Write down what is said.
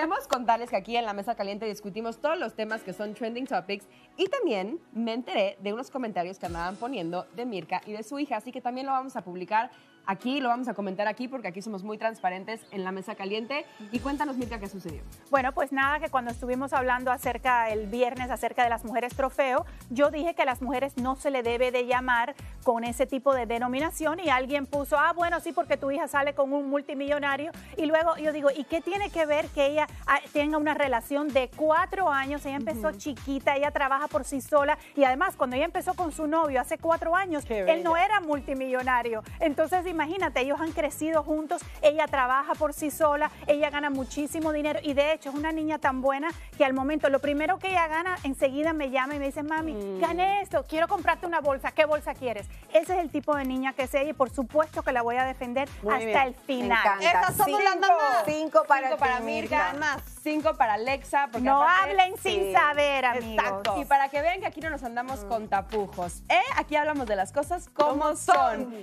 Queremos contarles que aquí en La Mesa Caliente discutimos todos los temas que son trending topics y también me enteré de unos comentarios que andaban poniendo de Myrka y de su hija, así que también lo vamos a publicar aquí, lo vamos a comentar aquí porque aquí somos muy transparentes en La Mesa Caliente. Y cuéntanos, Myrka, ¿qué sucedió? Bueno, pues nada, que cuando estuvimos hablando el viernes acerca de las mujeres trofeo, yo dije que a las mujeres no se le debe de llamar con ese tipo de denominación y alguien puso, ah, bueno, sí, porque tu hija sale con un multimillonario. Y luego yo digo, ¿y qué tiene que ver que ella tenga una relación de 4 años? Ella empezó chiquita, ella trabaja por sí sola y además cuando ella empezó con su novio hace 4 años, él no era multimillonario. Entonces, imagínate, ellos han crecido juntos, ella trabaja por sí sola, ella gana muchísimo dinero y de hecho es una niña tan buena que al momento lo primero que ella gana enseguida me llama y me dice, mami, gané esto, quiero comprarte una bolsa, ¿qué bolsa quieres? Ese es el tipo de niña que es ella y por supuesto que la voy a defender muy hasta bien. El final. Me encanta. Esas somos 5, las mamás. 5 para Myrka, más 5 para Alexa. Porque no hablen sin saber, amigos. Exacto. Y para que vean que aquí no nos andamos con tapujos. Aquí hablamos de las cosas como son.